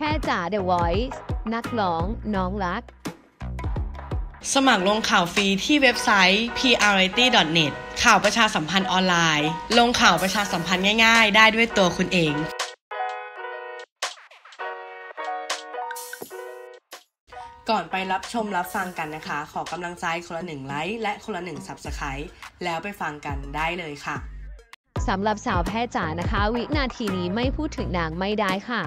แพรจ๋า The Voice นักร้องน้องรักสมัครลงข่าวฟรีที่เว็บไซต์ priority.net ข่าวประชาสัมพันธ์ออนไลน์ลงข่าวประชาสัมพันธ์ง่ายๆได้ด้วยตัวคุณเองก่อนไปรับชมรับฟังกันนะคะขอกำลังใจคนละ1ไลค์และคนละ1 Subscribe แล้วไปฟังกันได้เลยค่ะสำหรับสาวแพรจ๋านะคะวินาทีนี้ไม่พูดถึงนางไม่ได้ค่ะ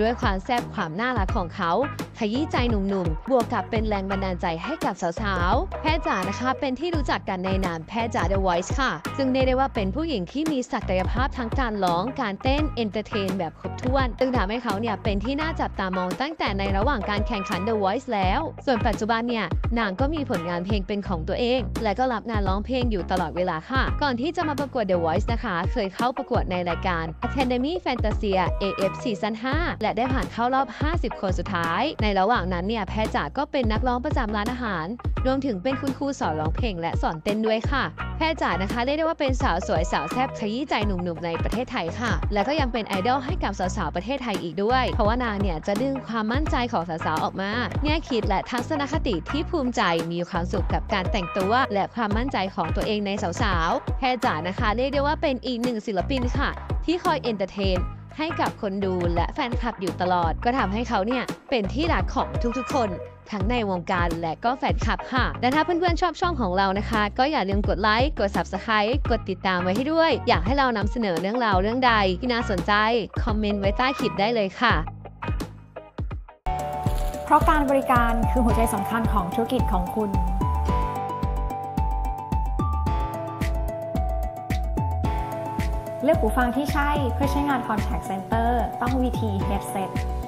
ด้วยความแซ่บความน่ารักของเขาขยี้ใจหนุ่มๆบวกกับเป็นแรงบันดาลใจให้กับสาวๆแพรจ๋านะคะเป็นที่รู้จักกันในนามแพรจ๋า The Voice ค่ะซึ่งได้ว่าเป็นผู้หญิงที่มีศักยภาพทั้งการร้องการเต้นเอนเตอร์เทนแบบครบถ้วนซึ่งทำให้เขาเนี่ยเป็นที่น่าจับตามองตั้งแต่ในระหว่างการแข่งขัน The Voice แล้วส่วนปัจจุบันเนี่ยนางก็มีผลงานเพลงเป็นของตัวเองและก็รับงานร้องเพลงอยู่ตลอดเวลาค่ะก่อนที่จะมาประกวด The Voice นะคะเคยเข้าประกวดในรายการ Academy Fantasia AF ซีซั่น 5และได้ผ่านเข้ารอบ 50 คนสุดท้ายในระหว่างนั้นเนี่ยแพรจ๋าก็เป็นนักร้องประจำร้านอาหารรวมถึงเป็นคุณครูสอนร้องเพลงและสอนเต้นด้วยค่ะแพรจ๋านะคะเรียกได้ว่าเป็นสาวสวยสาวแซ่บขยี้ใจหนุ่มๆในประเทศไทยค่ะและก็ยังเป็นไอดอลให้กับสาวๆประเทศไทยอีกด้วยเพราะว่านางเนี่ยจะดึงความมั่นใจของสาวๆออกมาแง่คิดและทัศนคติที่ภูมิใจมีความสุขกับการแต่งตัวและความมั่นใจของตัวเองในสาวๆแพรจ๋านะคะเรียกได้ว่าเป็นอีกหนึ่งศิลปินค่ะที่คอยเอนเตอร์เทนให้กับคนดูและแฟนคลับอยู่ตลอดก็ทำให้เขาเนี่ยเป็นที่รักของทุกๆคนทั้งในวงการและก็แฟนคลับค่ะและถ้าเพื่อนๆชอบช่องของเรานะคะก็อย่าลืมกดไลค์กด Subscribe กดติดตามไว้ให้ด้วยอยากให้เรานำเสนอเรื่องราวเรื่องใดที่น่าสนใจคอมเมนต์ไว้ใต้คลิปได้เลยค่ะเพราะการบริการคือหัวใจสำคัญของธุรกิจของคุณเลือกหูฟังที่ใช่เพื่อใช้งาน Contact Center ต้อง VT Headset